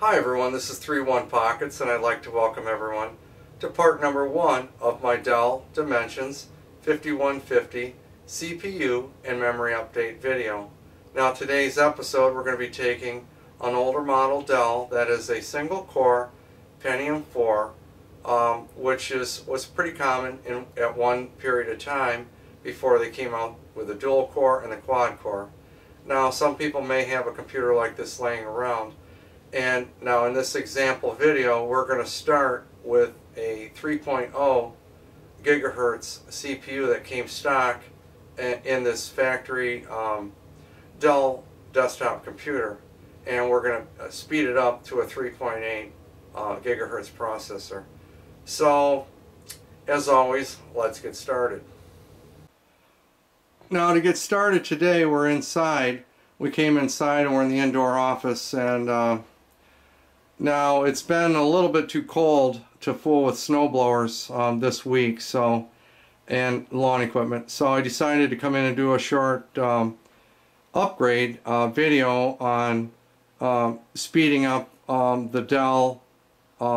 Hi everyone, this is 31 Pockets and I'd like to welcome everyone to part number 1 of my Dell Dimensions 5150 CPU and memory update video. Now today's episode we're going to be taking an older model Dell that is a single core Pentium 4 which was pretty common at one period of time before they came out with the dual core and the quad core. Now some people may have a computer like this laying around. And now in this example video we're going to start with a 3.0 gigahertz CPU that came stock in this factory Dell desktop computer, and we're going to speed it up to a 3.8 gigahertz processor. So as always, let's get started. Now to get started today, we're inside. We came inside and we're in the indoor office, and now it's been a little bit too cold to fool with snowblowers this week, so, and lawn equipment. So I decided to come in and do a short upgrade video on speeding up the Dell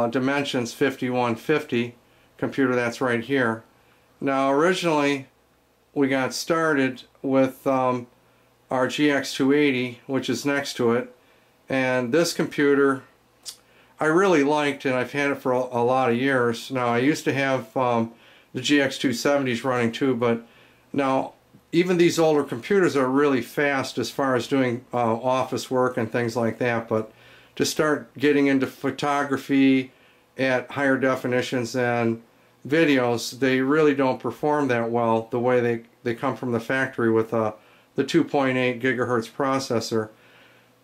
Dimensions 5150 computer that's right here. Now originally we got started with our GX280, which is next to it, and this computer I really liked, and I've had it for a lot of years. Now I used to have the GX270s running too, but now even these older computers are really fast as far as doing office work and things like that, but to start getting into photography at higher definitions and videos, they really don't perform that well the way they come from the factory with the 2.8 gigahertz processor.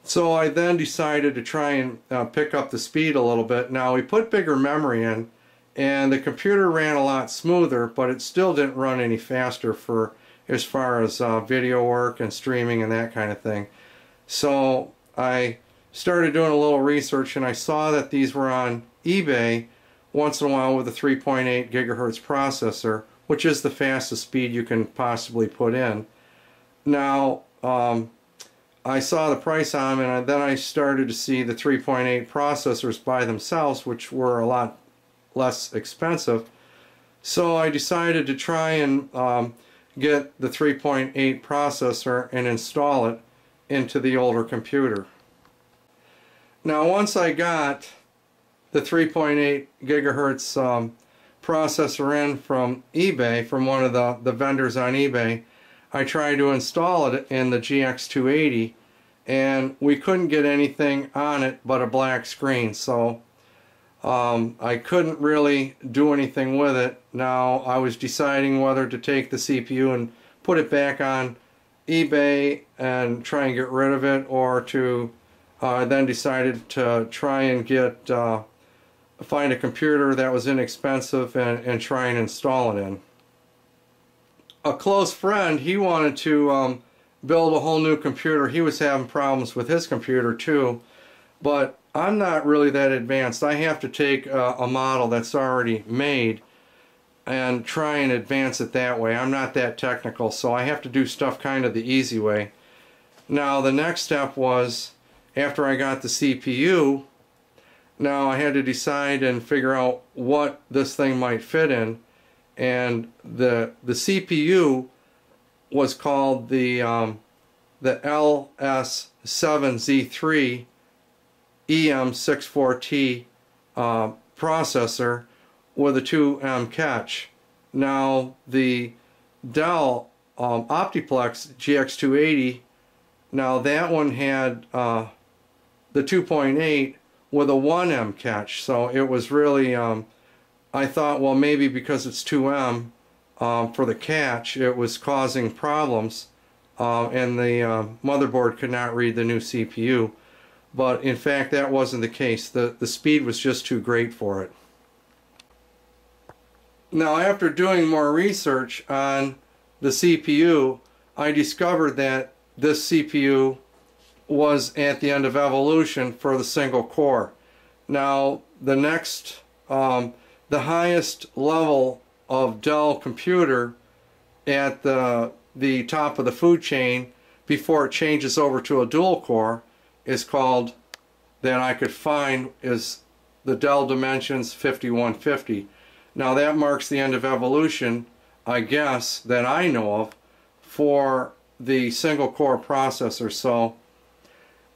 So I then decided to try and pick up the speed a little bit. Now we put bigger memory in and the computer ran a lot smoother, but it still didn't run any faster for as far as video work and streaming and that kind of thing. So I started doing a little research and I saw that these were on eBay once in a while with a 3.8 gigahertz processor, which is the fastest speed you can possibly put in. Now I saw the price on them, and then I started to see the 3.8 processors by themselves, which were a lot less expensive. So I decided to try and get the 3.8 processor and install it into the older computer. Now once I got the 3.8 gigahertz processor in from eBay, from one of the vendors on eBay, I tried to install it in the GX280 and we couldn't get anything on it but a black screen, so I couldn't really do anything with it. Now I was deciding whether to take the CPU and put it back on eBay and try and get rid of it, or to then decided to try and get find a computer that was inexpensive and try and install it in. A close friend, he wanted to build a whole new computer. He was having problems with his computer too, but I'm not really that advanced. I have to take a model that's already made and try and advance it that way. I'm not that technical, so I have to do stuff kind of the easy way. Now the next step was, after I got the CPU, now I had to decide and figure out what this thing might fit in. And the CPU was called the LS7Z3 EM64T processor with a 2M catch. Now the Dell Optiplex GX280, now that one had the 2.8 with a 1M catch, so it was really I thought, well, maybe because it's 2M for the catch, it was causing problems and the motherboard could not read the new CPU, but in fact that wasn't the case. The speed was just too great for it. Now after doing more research on the CPU, I discovered that this CPU was at the end of evolution for the single core. Now the next the highest level of Dell computer at the top of the food chain before it changes over to a dual core is called that I could find is the Dell Dimensions 5150. Now that marks the end of evolution, I guess, that I know of for the single core processor. So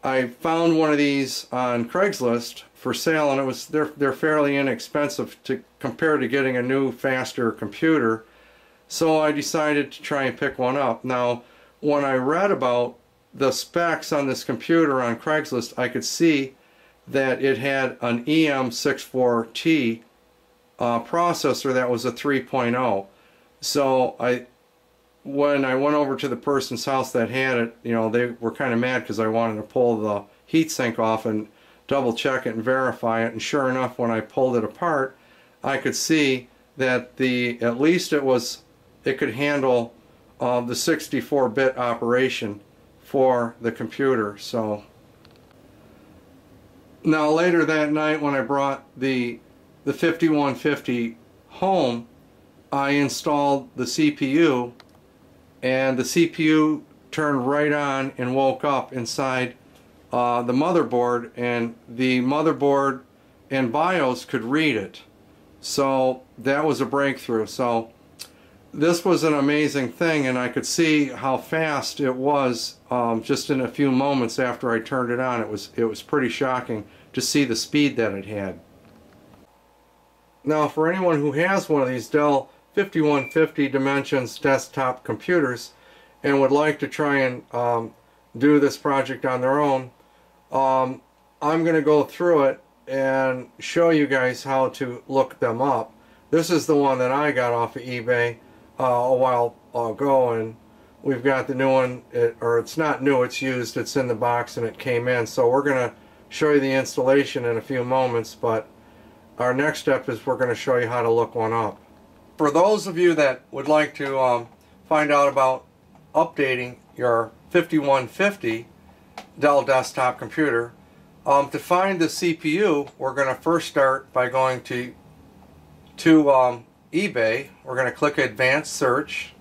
I found one of these on Craigslist for sale, and it was they're fairly inexpensive to compare to getting a new faster computer. So I decided to try and pick one up. Now when I read about the specs on this computer on Craigslist, I could see that it had an EM64T processor that was a 3.0. So when I went over to the person's house that had it, you know, they were kind of mad because I wanted to pull the heatsink off and double check it and verify it. And sure enough, when I pulled it apart, I could see that at least it could handle the 64-bit operation for the computer. So now later that night, when I brought the 5150 home, I installed the CPU, and the CPU turned right on and woke up inside the motherboard, and the motherboard and BIOS could read it. So that was a breakthrough. So this was an amazing thing, and I could see how fast it was just in a few moments after I turned it on. It was pretty shocking to see the speed that it had. Now for anyone who has one of these Dell 5150 Dimensions desktop computers and would like to try and do this project on their own, I'm going to go through it and show you guys how to look them up. This is the one that I got off of eBay a while ago, and we've got the new one, or it's not new, it's used, it's in the box and it came in. So we're going to show you the installation in a few moments, but our next step is we're going to show you how to look one up. For those of you that would like to find out about updating your 5150 Dell desktop computer, to find the CPU, we're going to first start by going to eBay. We're going to click Advanced Search,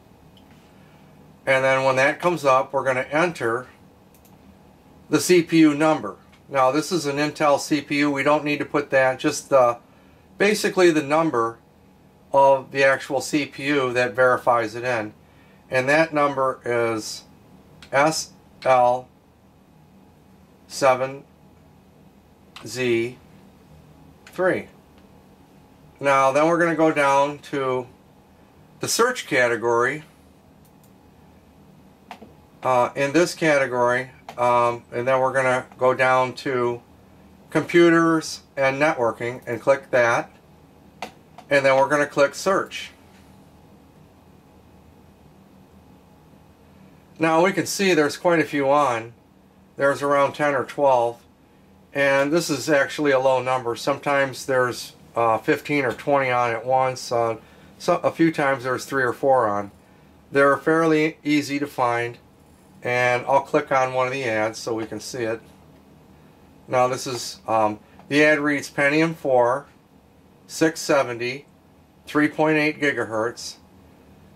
and then when that comes up, we're going to enter the CPU number. Now this is an Intel CPU. We don't need to put that, just basically the number of the actual CPU that verifies it in, and that number is SL7Z3. Now then we're going to go down to the search category. In this category, and then we're going to go down to computers and networking and click that. And then we're going to click search. Now we can see there's quite a few on. There's around 10 or 12, and this is actually a low number. Sometimes there's 15 or 20 on at once. So a few times there's 3 or 4 on. They're fairly easy to find, and I'll click on one of the ads so we can see it. Now this is, the ad reads Pentium 4 670, 3.8 gigahertz,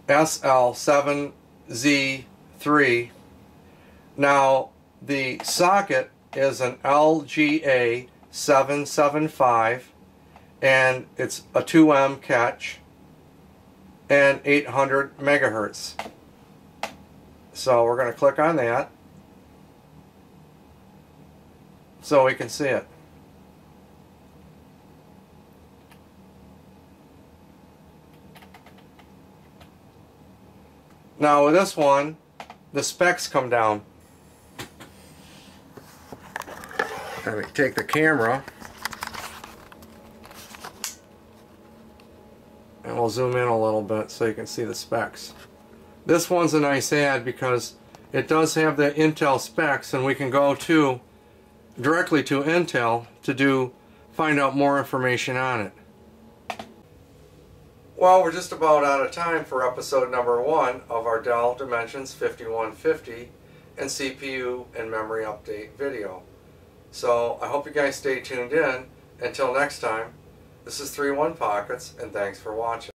SL7Z3. Now the socket is an LGA775, and it's a 2M catch and 800 megahertz. So we're going to click on that so we can see it. Now with this one, the specs come down. Let me take the camera and we'll zoom in a little bit so you can see the specs. This one's a nice ad because it does have the Intel specs, and we can go to directly to Intel to find out more information on it. Well, we're just about out of time for episode number 1 of our Dell Dimensions 5150 and CPU and memory update video. So I hope you guys stay tuned in. Until next time, this is 31 Pockets, and thanks for watching.